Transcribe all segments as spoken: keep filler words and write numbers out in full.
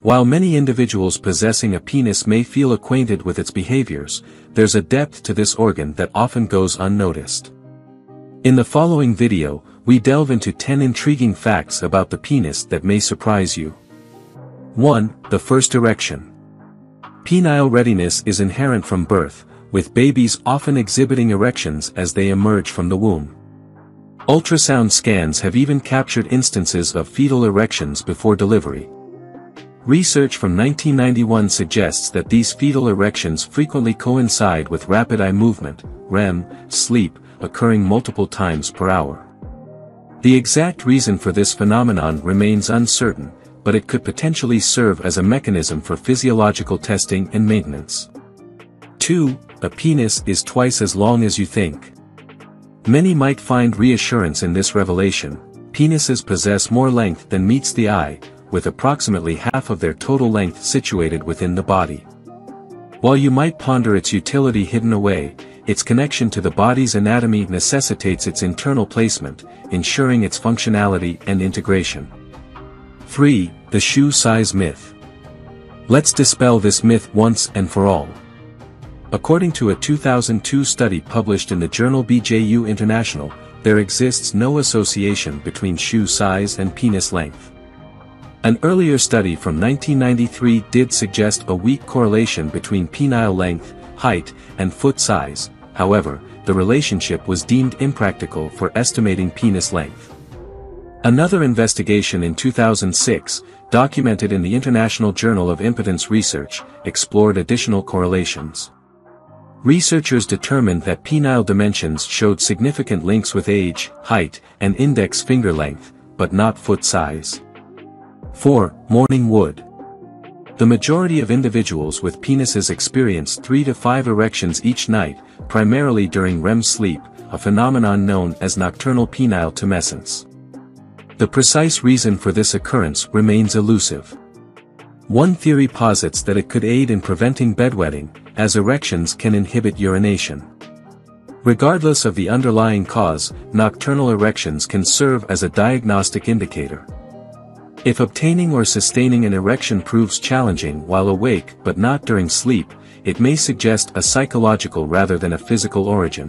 While many individuals possessing a penis may feel acquainted with its behaviors, there's a depth to this organ that often goes unnoticed. In the following video, we delve into ten intriguing facts about the penis that may surprise you. one. The first erection. Penile readiness is inherent from birth, with babies often exhibiting erections as they emerge from the womb. Ultrasound scans have even captured instances of fetal erections before delivery. Research from nineteen ninety-one suggests that these fetal erections frequently coincide with rapid eye movement, R E M, sleep, occurring multiple times per hour. The exact reason for this phenomenon remains uncertain, but it could potentially serve as a mechanism for physiological testing and maintenance. two. A penis is twice as long as you think. Many might find reassurance in this revelation. Penises possess more length than meets the eye, with approximately half of their total length situated within the body. While you might ponder its utility hidden away, its connection to the body's anatomy necessitates its internal placement, ensuring its functionality and integration. three. The shoe size myth. Let's dispel this myth once and for all. According to a two thousand two study published in the journal B J U International, there exists no association between shoe size and penis length. An earlier study from nineteen ninety-three did suggest a weak correlation between penile length, height, and foot size. However, the relationship was deemed impractical for estimating penis length. Another investigation in two thousand six, documented in the International Journal of Impotence Research, explored additional correlations. Researchers determined that penile dimensions showed significant links with age, height, and index finger length, but not foot size. four. Morning wood. The majority of individuals with penises experience three to five erections each night, primarily during R E M sleep, a phenomenon known as nocturnal penile tumescence. The precise reason for this occurrence remains elusive. One theory posits that it could aid in preventing bedwetting, as erections can inhibit urination. Regardless of the underlying cause, nocturnal erections can serve as a diagnostic indicator. If obtaining or sustaining an erection proves challenging while awake but not during sleep, it may suggest a psychological rather than a physical origin.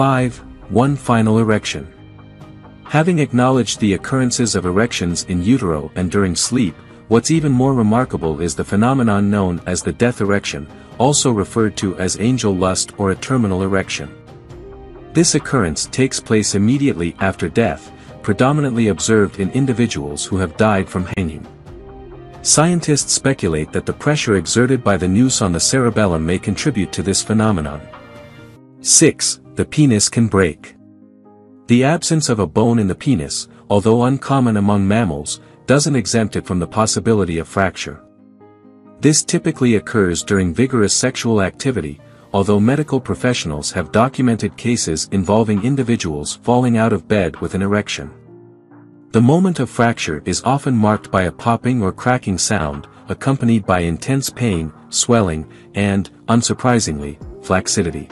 five. One final erection. Having acknowledged the occurrences of erections in utero and during sleep, what's even more remarkable is the phenomenon known as the death erection, also referred to as angel lust or a terminal erection. This occurrence takes place immediately after death, predominantly observed in individuals who have died from hanging. Scientists speculate that the pressure exerted by the noose on the cerebellum may contribute to this phenomenon. six. The penis can break. The absence of a bone in the penis, although uncommon among mammals, doesn't exempt it from the possibility of fracture. This typically occurs during vigorous sexual activity, although medical professionals have documented cases involving individuals falling out of bed with an erection. The moment of fracture is often marked by a popping or cracking sound, accompanied by intense pain, swelling, and, unsurprisingly, flaccidity.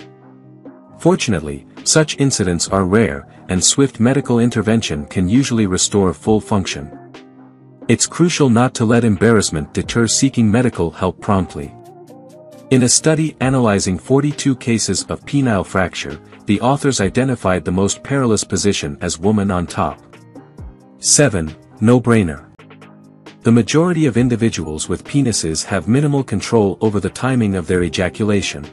Fortunately, such incidents are rare, and swift medical intervention can usually restore full function. It's crucial not to let embarrassment deter seeking medical help promptly. In a study analyzing forty-two cases of penile fracture, the authors identified the most perilous position as woman on top. seven. No-brainer. The majority of individuals with penises have minimal control over the timing of their ejaculation.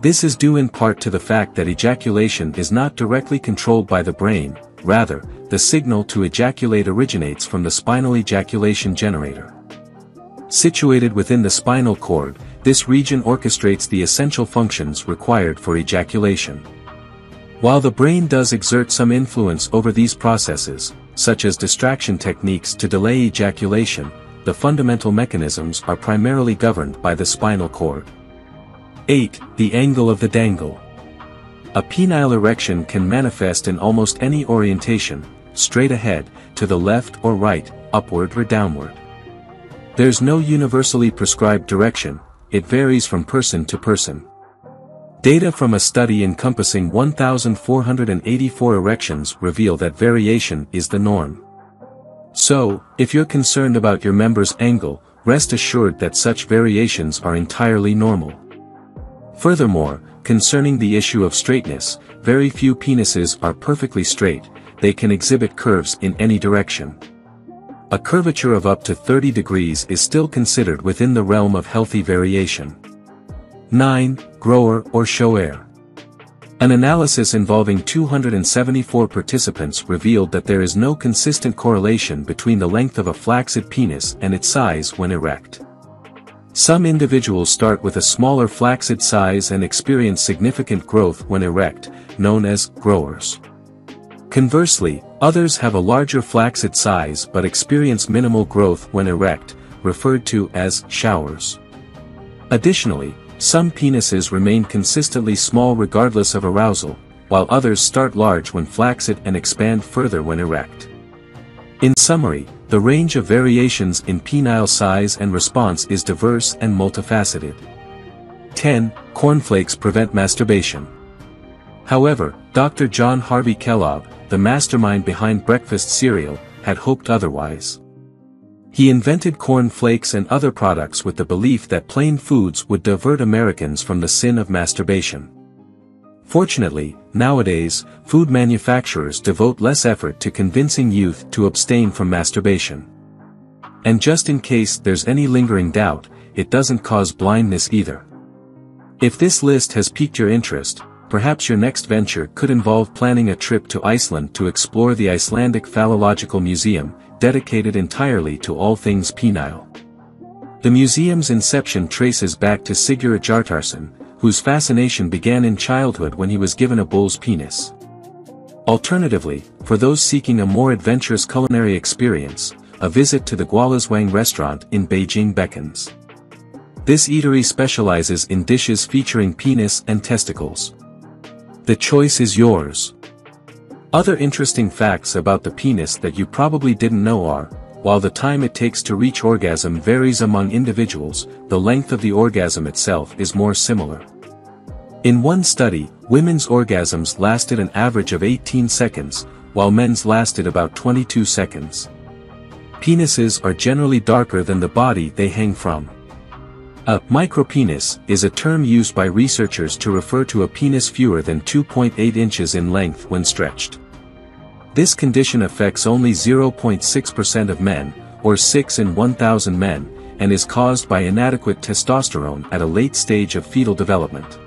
This is due in part to the fact that ejaculation is not directly controlled by the brain, rather, the signal to ejaculate originates from the spinal ejaculation generator. Situated within the spinal cord, this region orchestrates the essential functions required for ejaculation. While the brain does exert some influence over these processes, such as distraction techniques to delay ejaculation, the fundamental mechanisms are primarily governed by the spinal cord. eight. The angle of the dangle. A penile erection can manifest in almost any orientation, straight ahead, to the left or right, upward or downward. There's no universally prescribed direction. It varies from person to person. Data from a study encompassing one thousand four hundred eighty-four erections reveal that variation is the norm. So, if you're concerned about your member's angle, rest assured that such variations are entirely normal. Furthermore, concerning the issue of straightness, very few penises are perfectly straight, they can exhibit curves in any direction. A curvature of up to thirty degrees is still considered within the realm of healthy variation. nine. Grower or shower. An analysis involving two hundred seventy-four participants revealed that there is no consistent correlation between the length of a flaccid penis and its size when erect. Some individuals start with a smaller flaccid size and experience significant growth when erect, known as growers. Conversely, others have a larger flaccid size but experience minimal growth when erect, referred to as showers. Additionally, some penises remain consistently small regardless of arousal, while others start large when flaccid and expand further when erect. In summary, the range of variations in penile size and response is diverse and multifaceted. ten. Cornflakes prevent masturbation. However, Doctor John Harvey Kellogg, the mastermind behind breakfast cereal, had hoped otherwise. He invented corn flakes and other products with the belief that plain foods would divert Americans from the sin of masturbation. Fortunately, nowadays, food manufacturers devote less effort to convincing youth to abstain from masturbation. And just in case there's any lingering doubt, it doesn't cause blindness either. If this list has piqued your interest, perhaps your next venture could involve planning a trip to Iceland to explore the Icelandic Phallological Museum, dedicated entirely to all things penile. The museum's inception traces back to Sigurður Jartarsson, whose fascination began in childhood when he was given a bull's penis. Alternatively, for those seeking a more adventurous culinary experience, a visit to the Gualazwang restaurant in Beijing beckons. This eatery specializes in dishes featuring penis and testicles. The choice is yours. Other interesting facts about the penis that you probably didn't know are, while the time it takes to reach orgasm varies among individuals, the length of the orgasm itself is more similar. In one study, women's orgasms lasted an average of eighteen seconds, while men's lasted about twenty-two seconds. Penises are generally darker than the body they hang from. A micropenis is a term used by researchers to refer to a penis fewer than two point eight inches in length when stretched. This condition affects only zero point six percent of men, or six in one thousand men, and is caused by inadequate testosterone at a late stage of fetal development.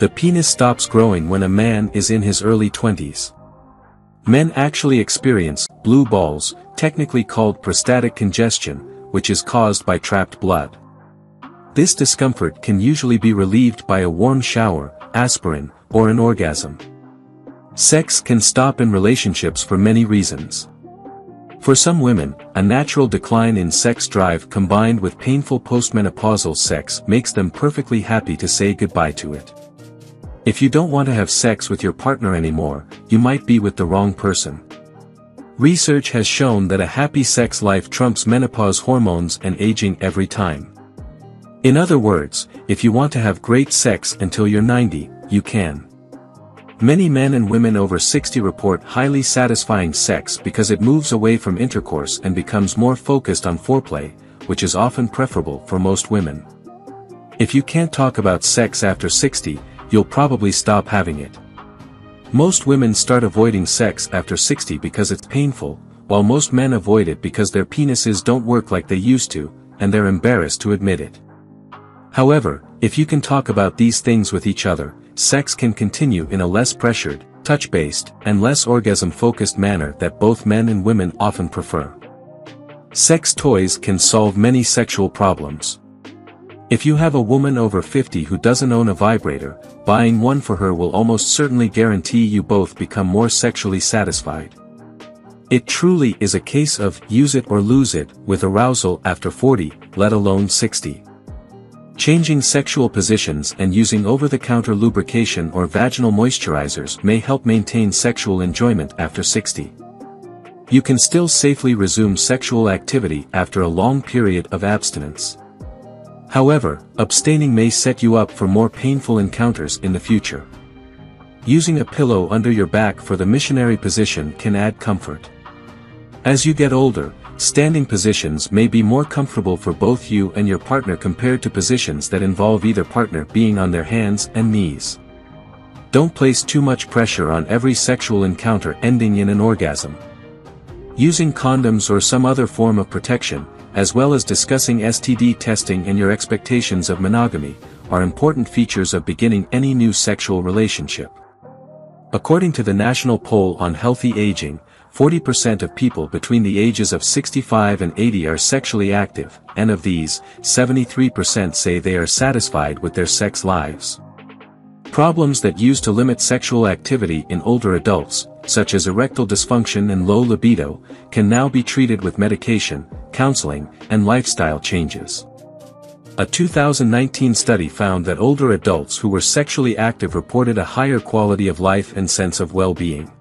The penis stops growing when a man is in his early twenties. Men actually experience blue balls, technically called prostatic congestion, which is caused by trapped blood. This discomfort can usually be relieved by a warm shower, aspirin, or an orgasm. Sex can stop in relationships for many reasons. For some women, a natural decline in sex drive combined with painful postmenopausal sex makes them perfectly happy to say goodbye to it. If you don't want to have sex with your partner anymore, you might be with the wrong person. Research has shown that a happy sex life trumps menopause hormones and aging every time. In other words, if you want to have great sex until you're ninety, you can. Many men and women over sixty report highly satisfying sex because it moves away from intercourse and becomes more focused on foreplay, which is often preferable for most women. If you can't talk about sex after sixty, you'll probably stop having it. Most women start avoiding sex after sixty because it's painful, while most men avoid it because their penises don't work like they used to, and they're embarrassed to admit it. However, if you can talk about these things with each other, sex can continue in a less pressured, touch-based, and less orgasm-focused manner that both men and women often prefer. Sex toys can solve many sexual problems. If you have a woman over fifty who doesn't own a vibrator, buying one for her will almost certainly guarantee you both become more sexually satisfied. It truly is a case of use it or lose it with arousal after forty, let alone sixty. Changing sexual positions and using over-the-counter lubrication or vaginal moisturizers may help maintain sexual enjoyment after sixty. You can still safely resume sexual activity after a long period of abstinence. However, abstaining may set you up for more painful encounters in the future. Using a pillow under your back for the missionary position can add comfort. As you get older, standing positions may be more comfortable for both you and your partner compared to positions that involve either partner being on their hands and knees. Don't place too much pressure on every sexual encounter ending in an orgasm. Using condoms or some other form of protection, as well as discussing S T D testing and your expectations of monogamy, are important features of beginning any new sexual relationship. According to the National Poll on Healthy Aging, forty percent of people between the ages of sixty-five and eighty are sexually active, and of these, seventy-three percent say they are satisfied with their sex lives. Problems that used to limit sexual activity in older adults, such as erectile dysfunction and low libido, can now be treated with medication, counseling, and lifestyle changes. A two thousand nineteen study found that older adults who were sexually active reported a higher quality of life and sense of well-being.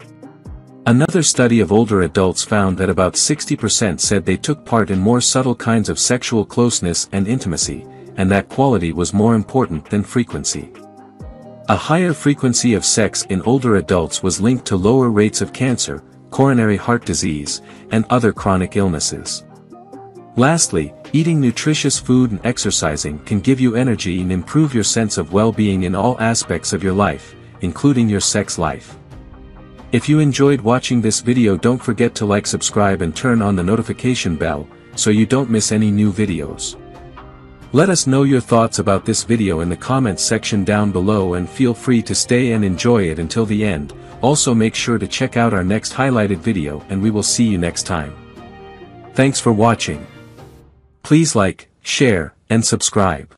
Another study of older adults found that about sixty percent said they took part in more subtle kinds of sexual closeness and intimacy, and that quality was more important than frequency. A higher frequency of sex in older adults was linked to lower rates of cancer, coronary heart disease, and other chronic illnesses. Lastly, eating nutritious food and exercising can give you energy and improve your sense of well-being in all aspects of your life, including your sex life. If you enjoyed watching this video, don't forget to like, subscribe, and turn on the notification bell, so you don't miss any new videos. Let us know your thoughts about this video in the comments section down below, and feel free to stay and enjoy it until the end. Also, make sure to check out our next highlighted video, and we will see you next time. Thanks for watching. Please like, share, and subscribe.